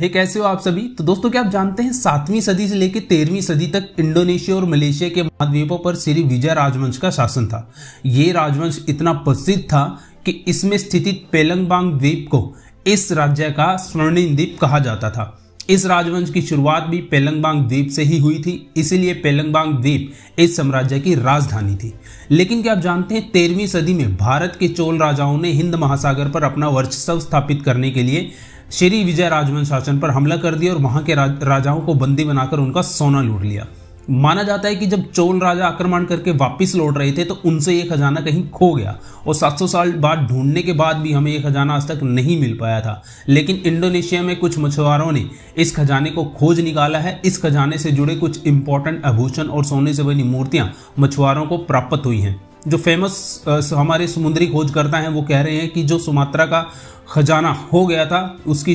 हे कैसे हो आप सभी। तो दोस्तों क्या आप जानते हैं 7वीं सदी से लेकर 13वीं सदी तक इंडोनेशिया और मलेशिया के महाद्वीपों पर श्री विजय राजवंश का शासन था। ये राजवंश इतना प्रसिद्ध था कि इसमें स्थित पालेमबांग द्वीप को इस राज्य का स्वर्णिम द्वीप कहा जाता था। इस राजवंश की शुरुआत भी पालेमबांग द्वीप से ही हुई थी, इसीलिए पालेमबांग द्वीप इस साम्राज्य की राजधानी थी। लेकिन क्या आप जानते हैं 13वीं सदी में भारत के चोल राजाओं ने हिंद महासागर पर अपना वर्चस्व स्थापित करने के लिए श्री विजय राजवंश शासन पर हमला कर दिया और वहां के राजाओं को बंदी बनाकर उनका सोना लूट लिया। माना जाता है कि जब चोल राजा आक्रमण करके वापस लौट रहे थे तो उनसे ये खजाना कहीं खो गया और 700 साल बाद ढूंढने के बाद भी हमें ये खजाना आज तक नहीं मिल पाया था। लेकिन इंडोनेशिया में कुछ मछुआरों ने इस खजाने को खोज निकाला है। इस खजाने से जुड़े कुछ इंपॉर्टेंट आभूषण और सोने से बनी मूर्तियां मछुआरों को प्राप्त हुई हैं। जो फेमस हमारे समुद्री खोजकर्ता हैं वो कह रहे हैं कि जो सुमात्रा का खजाना हो गया था उसकी